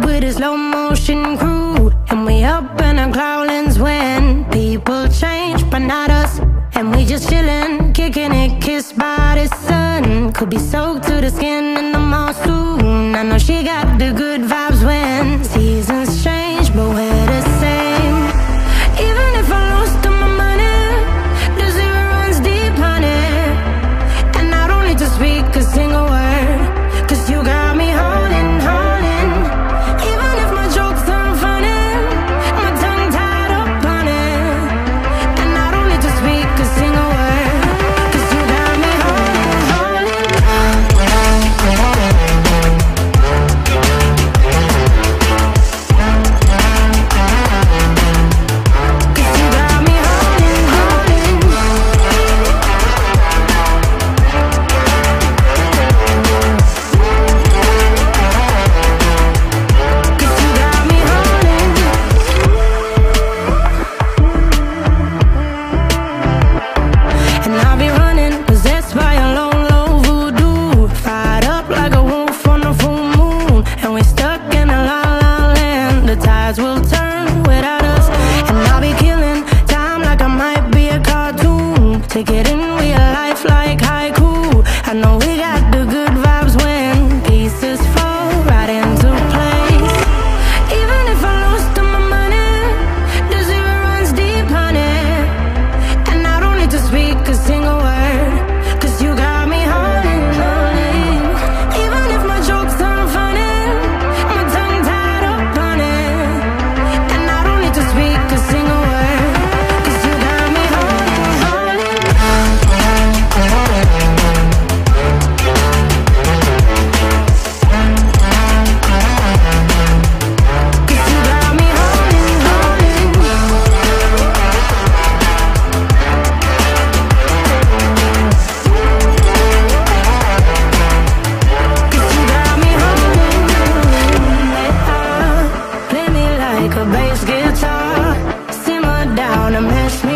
with a slow motion crew, and we up in our growlings when people change, but not us. And we just chillin', kicking it, kissed by the sun. Could be soaked to the skin in the mall soon. I know she got the good vibes when seasons change, but we're the same. Even if I lost all my money, the zero runs deep, honey. And I don't need to speak a single word, 'cause you got me holding, holding. Even if my jokes aren't funny, my tongue tied up on it. And I don't need to speak a single word, 'cause you got me holding, holding. 'Cause you got me holding, holding. 'Cause you got me holding. And I'll be running, possessed by a lone, low voodoo. Fired up like a wolf on a full moon. And we're stuck in a la la land. The tides will turn without us. And I'll be killing time like I might be a cartoon. Take it in real life like haiku. I know we got the good vibes when pieces fall right into place. Even if I lost all my money, the zero runs deep, honey. And I don't need to speak a single word, 'cause you got me holding, holding. Even if my jokes aren't funny, my tongue tied up on it. And I don't need to speak a single word, 'cause you got me holding, holding. Cause you got me holding, holding. 'Cause you got me holding. Play me like a bass guitar. Simmer down and mess me